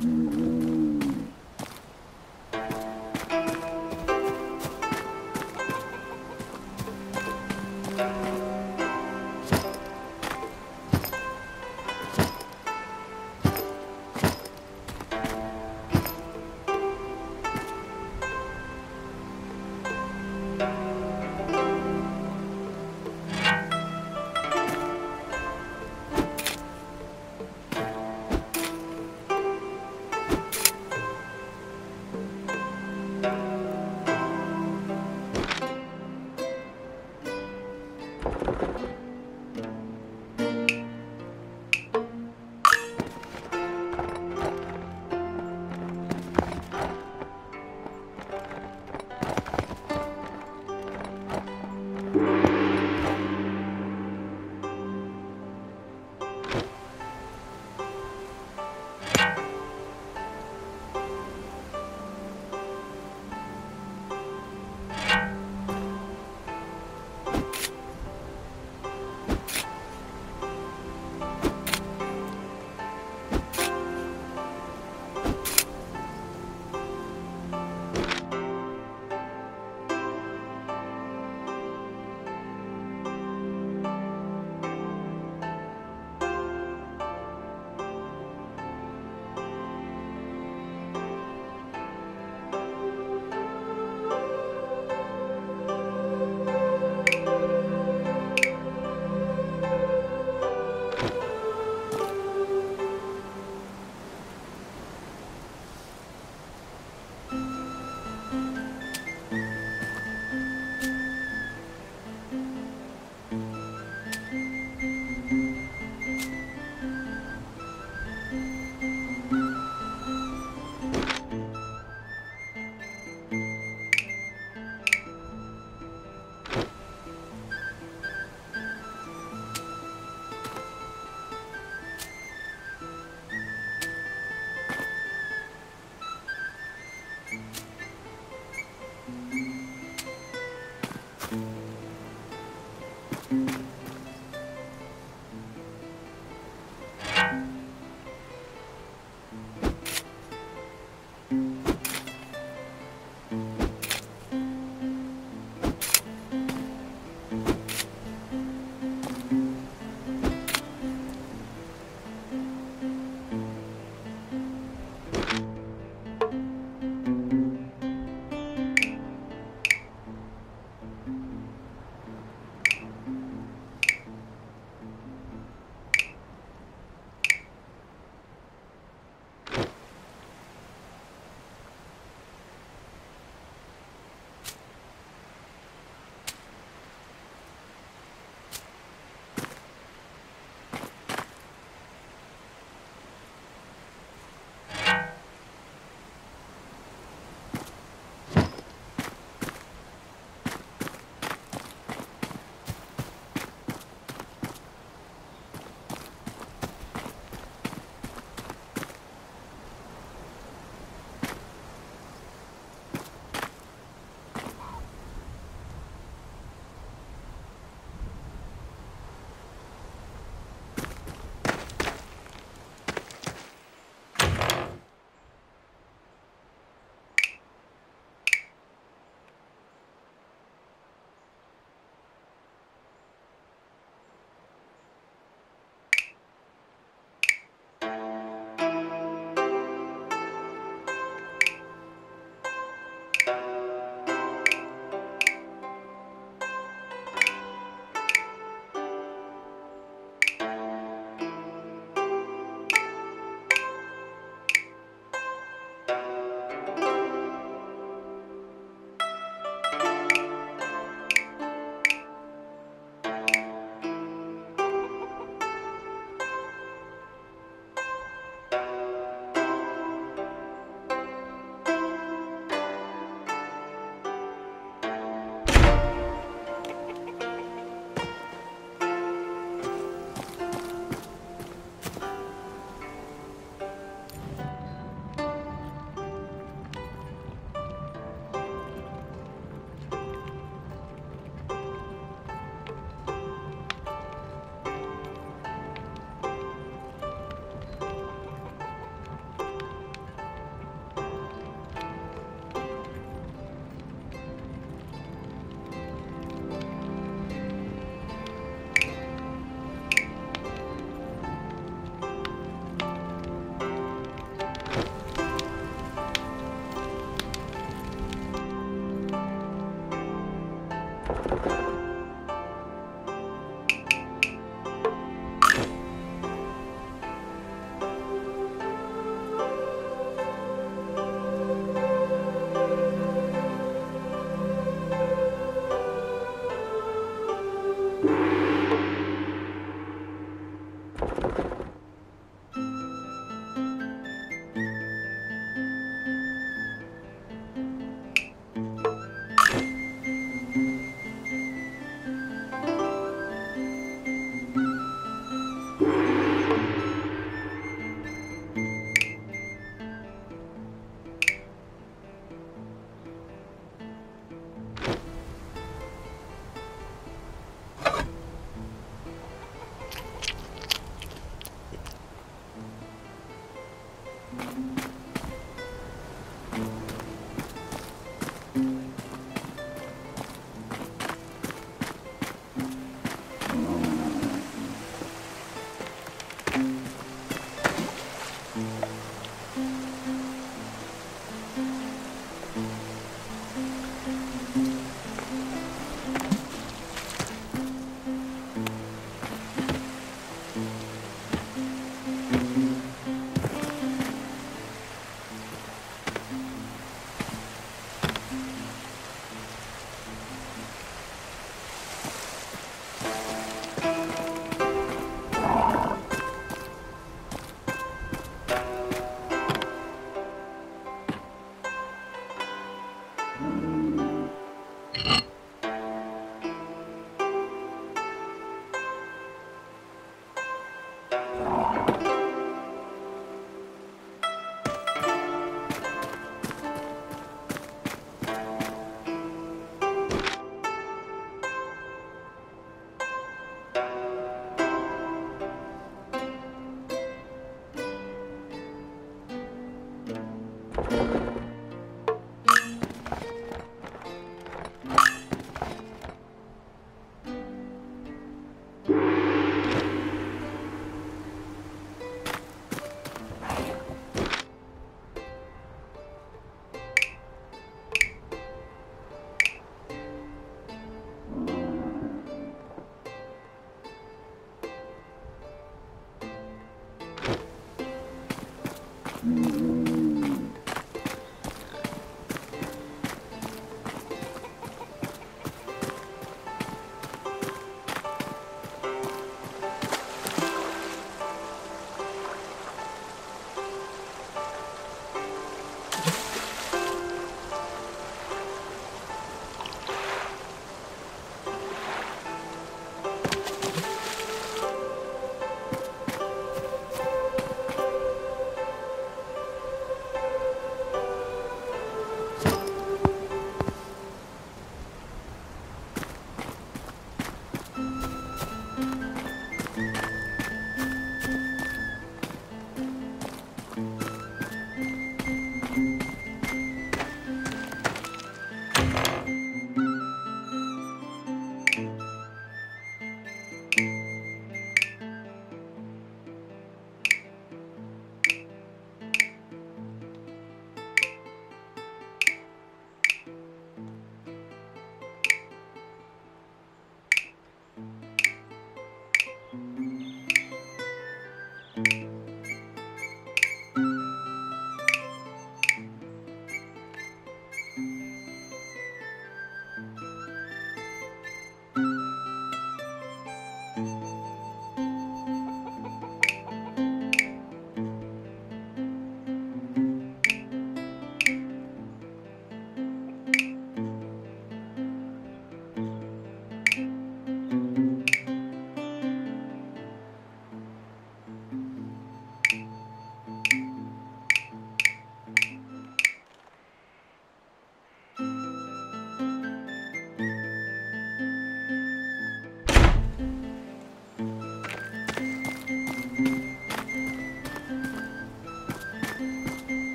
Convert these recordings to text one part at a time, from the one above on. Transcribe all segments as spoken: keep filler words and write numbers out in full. You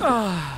Ah.